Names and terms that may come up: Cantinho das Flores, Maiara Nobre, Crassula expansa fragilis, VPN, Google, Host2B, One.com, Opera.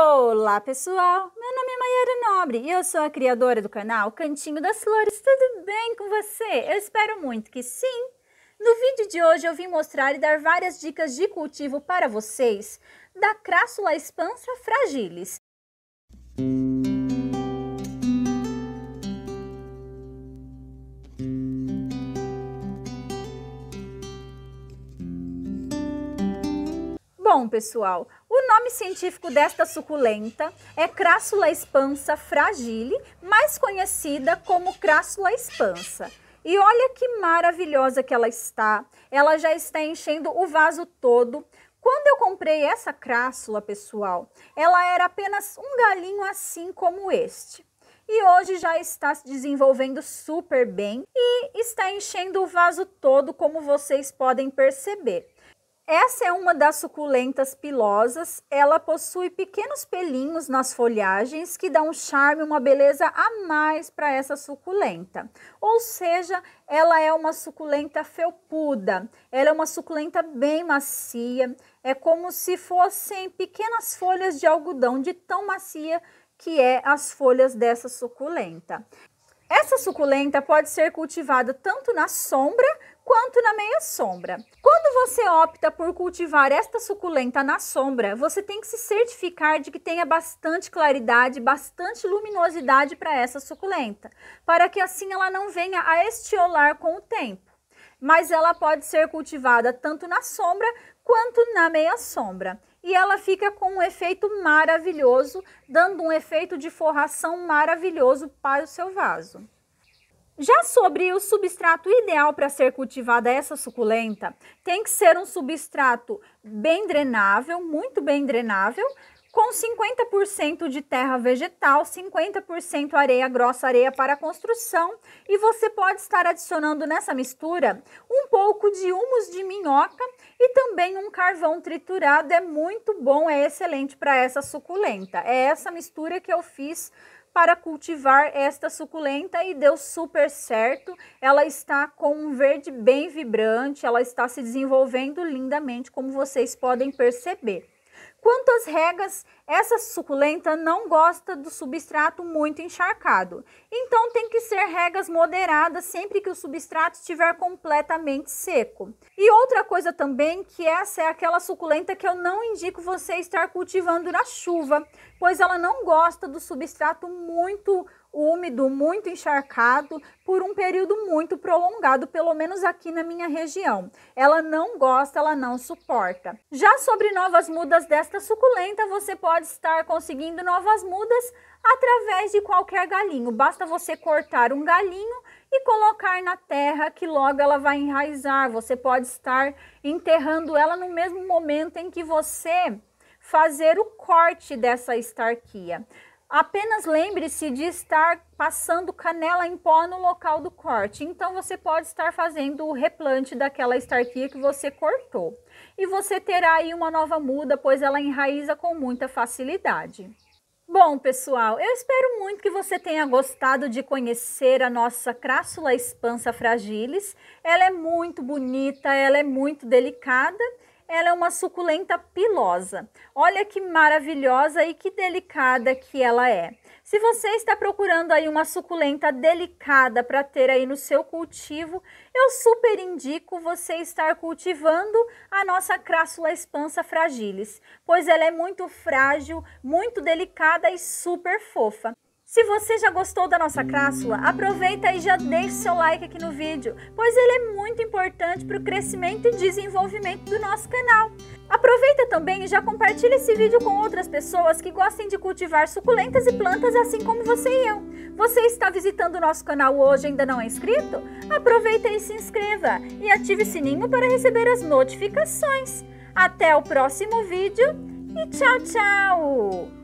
Olá pessoal, meu nome é Maiara Nobre e eu sou a criadora do canal Cantinho das Flores, tudo bem com você? Eu espero muito que sim! No vídeo de hoje eu vim mostrar e dar várias dicas de cultivo para vocês da Crassula expansa fragilis. Bom, pessoal, o nome científico desta suculenta é Crassula expansa fragile, mais conhecida como Crassula expansa. E olha que maravilhosa que ela está. Ela já está enchendo o vaso todo. Quando eu comprei essa crassula, pessoal, ela era apenas um galinho assim como este. E hoje já está se desenvolvendo super bem e está enchendo o vaso todo, como vocês podem perceber. Essa é uma das suculentas pilosas, ela possui pequenos pelinhos nas folhagens que dão um charme, uma beleza a mais para essa suculenta. Ou seja, ela é uma suculenta felpuda, ela é uma suculenta bem macia, é como se fossem pequenas folhas de algodão, de tão macia que é as folhas dessa suculenta. Essa suculenta pode ser cultivada tanto na sombra quanto na meia sombra. Quando você opta por cultivar esta suculenta na sombra, você tem que se certificar de que tenha bastante claridade, bastante luminosidade para essa suculenta, para que assim ela não venha a estiolar com o tempo. Mas ela pode ser cultivada tanto na sombra quanto na meia sombra. E ela fica com um efeito maravilhoso, dando um efeito de forração maravilhoso para o seu vaso. Já sobre o substrato ideal para ser cultivada essa suculenta, tem que ser um substrato bem drenável, muito bem drenável, com 50% de terra vegetal, 50% areia grossa, areia para construção, e você pode estar adicionando nessa mistura um pouco de humus de minhoca e também um carvão triturado. É muito bom, é excelente para essa suculenta. É essa mistura que eu fiz para cultivar esta suculenta e deu super certo. Ela está com um verde bem vibrante, ela está se desenvolvendo lindamente, como vocês podem perceber. Quanto às regas, essa suculenta não gosta do substrato muito encharcado, então tem que ser regas moderadas sempre que o substrato estiver completamente seco. E outra coisa também, que essa é aquela suculenta que eu não indico você estar cultivando na chuva, pois ela não gosta do substrato muito úmido, muito encharcado, por um período muito prolongado, pelo menos aqui na minha região. Ela não gosta, ela não suporta. Já sobre novas mudas desta suculenta, você pode estar conseguindo novas mudas através de qualquer galinho. Basta você cortar um galinho e colocar na terra, que logo ela vai enraizar. Você pode estar enterrando ela no mesmo momento em que você fazer o corte dessa estarquia. Apenas lembre-se de estar passando canela em pó no local do corte, então você pode estar fazendo o replante daquela estarquia que você cortou. E você terá aí uma nova muda, pois ela enraiza com muita facilidade. Bom, pessoal, eu espero muito que você tenha gostado de conhecer a nossa Crassula expansa fragilis. Ela é muito bonita, ela é muito delicada. Ela é uma suculenta pilosa. Olha que maravilhosa e que delicada que ela é. Se você está procurando aí uma suculenta delicada para ter aí no seu cultivo, eu super indico você estar cultivando a nossa Crassula expansa fragilis, pois ela é muito frágil, muito delicada e super fofa. Se você já gostou da nossa crassula, aproveita e já deixa seu like aqui no vídeo, pois ele é muito importante para o crescimento e desenvolvimento do nosso canal. Aproveita também e já compartilha esse vídeo com outras pessoas que gostem de cultivar suculentas e plantas assim como você e eu. Você está visitando o nosso canal hoje e ainda não é inscrito? Aproveita e se inscreva e ative o sininho para receber as notificações. Até o próximo vídeo e tchau, tchau!